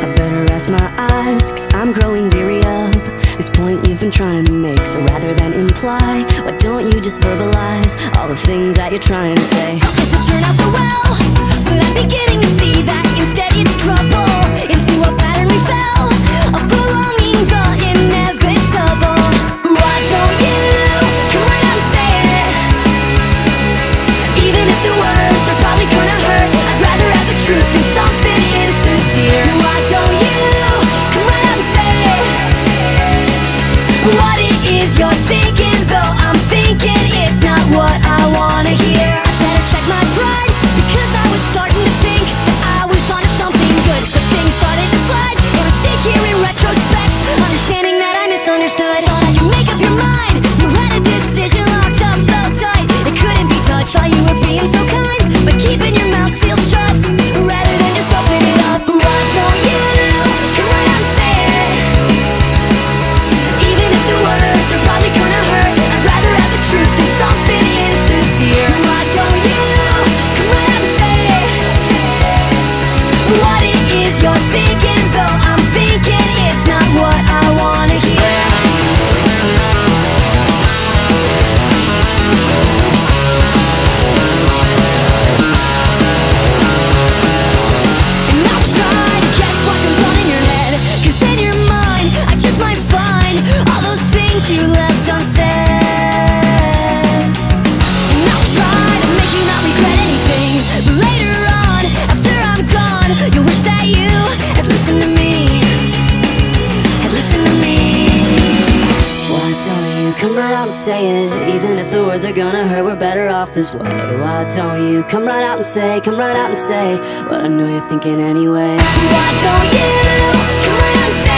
I better rest my eyes, cause I'm growing weary of this point you've been trying to make. So rather than imply, why don't you just verbalize all the things that you're trying to say? Hope this will turn out so well, but I'm beginning to see that instead it's trouble. Into a pattern we fell, of prolonging the inevitable. Why don't you come right out and say it? Even if the words are probably gonna hurt, I'd rather have the truth than something insincere. Why don't you come right out and say it? What it is you're thinking, though I'm thinking it's not what I wanna hear. I better check my pride, because I was starting to think that I was onto something good, but things started to slide. And I sit here in retrospect, understanding that I misunderstood. Thought I could make up your mind, you had a decision locked up so tight it couldn't be touched. Thought you were being so kind, but keeping your mouth sealed shut rather than just opening it up. Why don't you come right out and say it? Even if the words are probably gonna hurt, I'd rather have the truth than something insincere. Why don't you come right out and say it? What it is you're thinking, though I'm thinking it's not what I wanna hear. And I'll try to guess what goes on in your head, cause in your mind I just might find all those things you left unsaid. And I'll try to make you not regret anything, but later on, after I'm gone, you'll wish that you had listened to me. Had listened to me. Why don't you come right out and say it? Even if the words are gonna hurt, we're better off this way. Why don't you come right out and say, come right out and say what I know you're thinking anyway? Why don't you come right out and say?